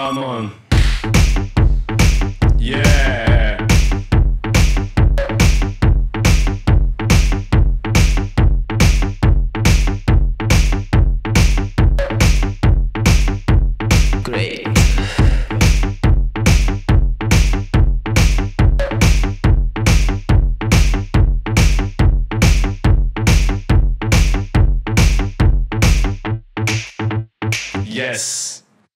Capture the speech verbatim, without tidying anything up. Come on. Yeah. Great. Yes.